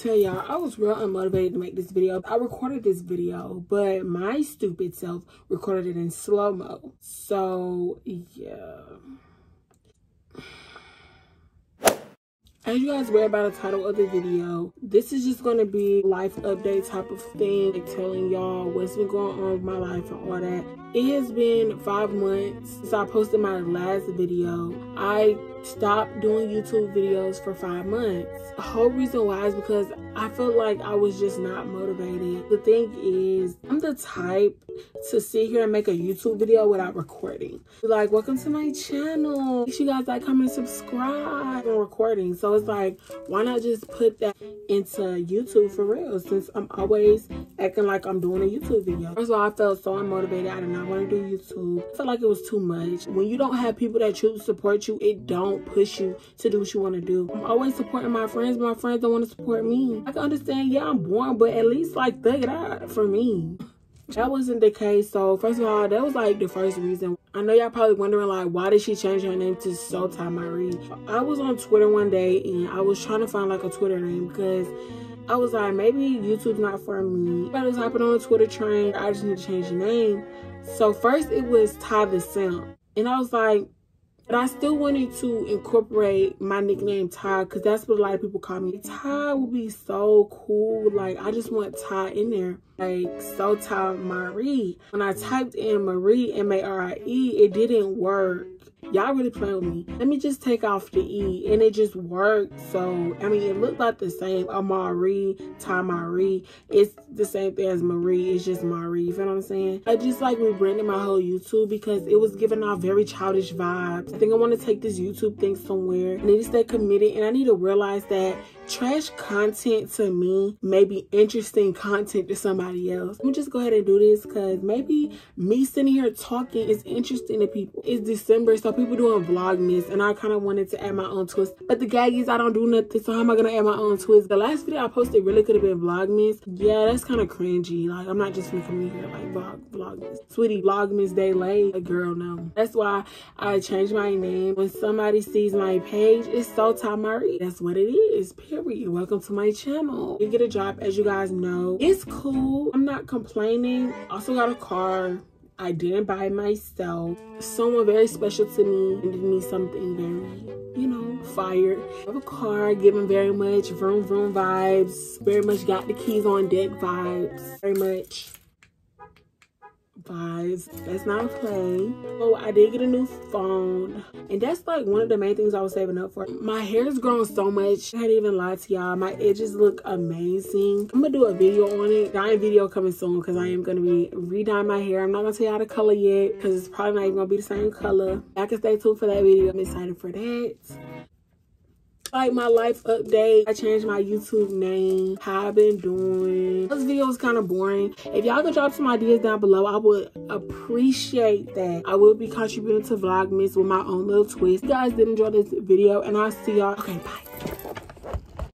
tell y'all, I was real unmotivated to make this video. I recorded this video, but my stupid self recorded it in slow-mo. So, yeah. As you guys read by the title of the video, this is just going to be life update type of thing, like telling y'all what's been going on with my life and all that. It has been 5 months since I posted my last video. I stopped doing YouTube videos for 5 months. The whole reason why is because I felt like I was just not motivated. The thing is, I'm the type to sit here and make a YouTube video without recording. Like, welcome to my channel. Make sure you guys like, comment, subscribe. I'm recording. So it's like, why not just put that into YouTube for real, since I'm always acting like I'm doing a YouTube video. First of all, I felt so unmotivated. I did not want to do YouTube. I felt like it was too much. When you don't have people that choose to support you, it don't push you to do what you want to do. I'm always supporting my friends, but my friends don't want to support me. I can understand, yeah, I'm born, but at least, like, thug it out for me. That wasn't the case. So first of all, that was like the first reason. I know y'all probably wondering, like, why did she change her name to Sotymari Marie? I was on Twitter one day and I was trying to find like a Twitter name because I was like, maybe YouTube's not for me. I was hopping on a Twitter train. I just need to change the name. So first it was Ty the Simp, and I was like, but I still wanted to incorporate my nickname Ty, because that's what a lot of people call me. Ty would be so cool. Like, I just want Ty in there. Like, Sotymari Marie. When I typed in Marie, M-A-R-I-E, it didn't work. Y'all really playing with me. Let me just take off the E, and it just worked. So, I mean, it looked like the same. Amari, Tamari. It's the same thing as Marie. It's just Marie. You feel what I'm saying? I just, like, rebranded my whole YouTube because it was giving off very childish vibes. I think I want to take this YouTube thing somewhere. I need to stay committed, and I need to realize that trash content to me may be interesting content to somebody else. Let me just go ahead and do this, because maybe me sitting here talking is interesting to people. It's December, so people doing Vlogmas, and I kind of wanted to add my own twist, but the gag is I don't do nothing, so how am I gonna add my own twist? The last video I posted really could have been Vlogmas. Yeah, that's kind of cringy. Like, I'm not just gonna come in here like Vlogmas. Sweetie, Vlogmas day late. Like, girl, no. That's why I changed my name. When somebody sees my page, it's Sotymari. That's what it is, period. Welcome to my channel. You get a job, as you guys know. It's cool. I'm not complaining. Also got a car. I didn't buy myself. Someone very special to me and did me something very, you know, fire. I have a car, giving very much vroom vroom vibes. Very much got the keys on deck vibes. Very much vibes. That's not a play. Oh, I did get a new phone, and that's like one of the main things I was saving up for. My hair's grown so much, I can't even lie to y'all. My edges look amazing. I'm gonna do a video on it. Dyeing video coming soon, because I am gonna be re-dyeing my hair. I'm not gonna tell y'all the color yet, because it's probably not even gonna be the same color. I can stay tuned for that video. I'm excited for that. Like, my life update, I changed my YouTube name, how I've been doing. This video is kind of boring. If y'all could drop some ideas down below, I would appreciate that. I will be contributing to Vlogmas with my own little twist. You guys did enjoy this video, and I'll see y'all. Okay, bye.